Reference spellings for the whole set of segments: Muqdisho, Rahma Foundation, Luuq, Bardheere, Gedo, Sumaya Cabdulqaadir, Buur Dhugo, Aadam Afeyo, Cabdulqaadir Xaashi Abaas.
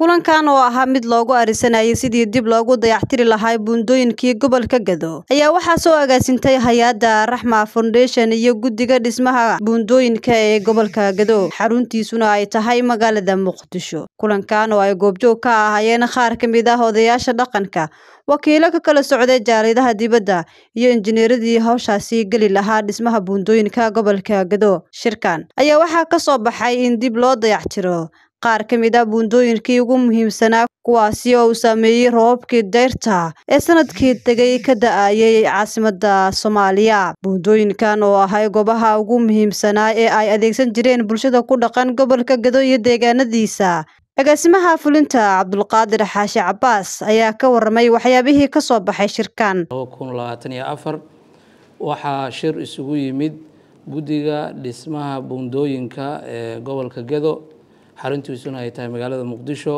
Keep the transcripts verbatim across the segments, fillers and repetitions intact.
kulankan oo ahaa mid loogu arisanayay sidii dib loogu dayactiri lahaa buundooyinkii gobolka Gedo ayaa waxaa soo agaasintay hay'adda Rahma Foundation iyo guddiga dhismaha buundooyinka ee gobolka Gedo xaruntiisuna ay tahay magaalada Muqdisho kulankan oo ay goobjoog ka ahaayeen qaar ka mid ah odayaasha dhaqanka wakiilo ka kala socday jaaridaha dibadda iyo injineeradii hawshaasi gali lahaa dhismaha buundooyinka gobolka Gedo shirkan ayaa waxaa ka soo baxay in dib loo dayactiro qaar ka mid ah buundooyinkii ugu muhiimsanaa kuwaasi oo saameeyay roobkii dayrta ee sanadkii tagay ka da'ayay caasimadda Soomaaliya buundooyinkan oo ahaa goobaha ugu muhiimsanaa ee ay adeegsan jireen bulshada ku dhaqan gobolka Gedo iyo deegaanadiisa agaasimaha fulinta Cabdulqaadir Xaashi Abaas ayaa ka warramay waxyaabihii ka soo baxay shirkan laba kun iyo labaatan iyo afar waxaa shir isugu yimid guddiga dhismaha buundooyinka ee gobolka Gedo xaruntiisuna ay tahay magaalada Muqdisho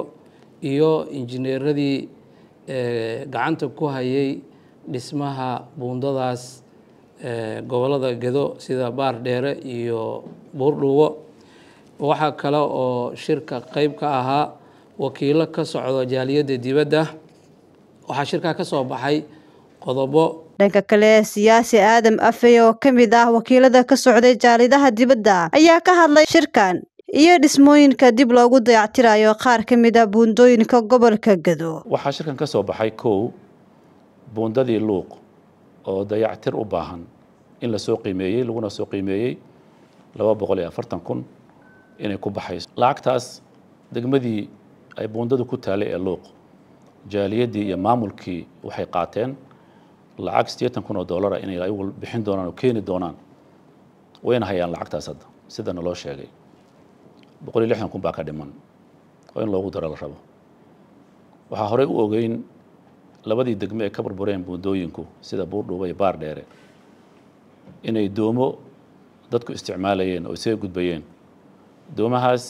iyo injineeradii ee gacanta ku hayay dhismaha buundadaas ee gobolada Gedo sida Bardheere iyo Buur Dhugo waxa kale oo shirka qayb ka ahaa wakiilo ka socda jaaliyadda dibadda waxa shirka ka soo baxay qodobo dhanka kale siyaasi Aadam Afeyo kamid ah wakiilada ka socday jaalidaha dibadda ayaa ka hadlay shirkan iyo dhismooyinka dib loogu dayactirayo qaar ka mid ah buundooyinka gobolka Gedo waxa shirkan ka soo baxay koow buundadii luuq oo dayactir u baahan in la soo qiimeeyay laguna soo qiimeeyay laba boqol iyo afartan kun inay ku baxayso lacagtaas degmadii ay buundadu ku taalay ee luuq jaaliyadii iyo maamulkii waxay qaateen lacag sideetan kun oo dollar inay ay bixin doonaan oo keeni doonaan wayna hayaan lacagtaas hadda sida loo sheegay boqol lixdan kun baa ka dhiman oo in loogu daro la rabo waxaa hore u ogeyn labadii degmo ee ka burbureen buundooyinku sida Buur Dhugo iyo Bardheere inay doomo dadku isticmaalayeen oo isee gudbayeen doomahaas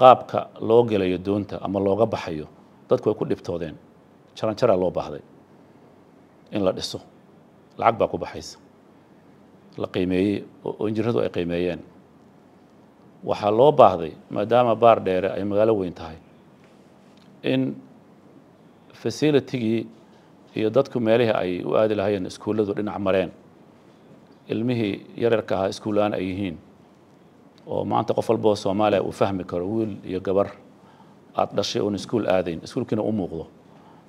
qaabka loo gelayo doonta ama looga baxayo dadku way ku dhibtoodeen jaran jaran loo baahday in la dhiso lacag baa ku baxaysa la qiimeeyay oo injineeradu ay qiimeeyeen waxaa loo baahday maadaama Bardheere ay magaalo weyn tahay in facility-gii iyo dadku meelaha ay u aadi lahaayeen iskuuladu dhinac mareen ilmihii yararka ah iskuulaan ay yihiin oo maanta qof walba Soomaaliya uu fahmi karo wiil iyo gabar aad dhashay oo iskuul aadayn iskuulkina u muuqdo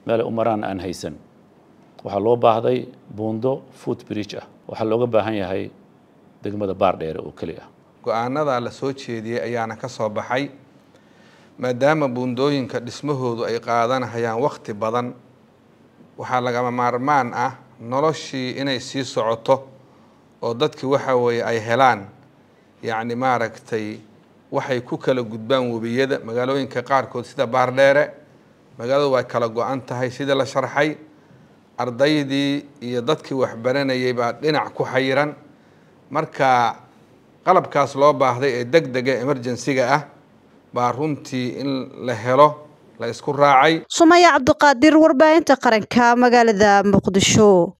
meel u maraan aan haysan waxaa loo baahday buundo footbridge ah waxaa looga baahan yahay degmada Bardheere oo kaliya go'aanada la soo jeediyay ayaana ka soo baxay maadaama buundooyinka dhismahoodu ay qaadanayaan waqti badan waxaa laga maarmaan ah noloshii inay sii socoto oo dadkii waxa way ay helaan yacni maaragtay waxay ku kala gudbaan wabiyada magaalooyinka qaarkood sida Bardheere magaaladu way kala go'an tahay sida la sharxay ardaydii iyo dadkii waxbaranayay baa dhinac ku xayiran marka qalabkaas loo baahday ee degdega emergency-ga ah baa runtii in la helo la isku raacay Sumaya Cabdulqaadir warbaahinta qaranka magaalada Muqdisho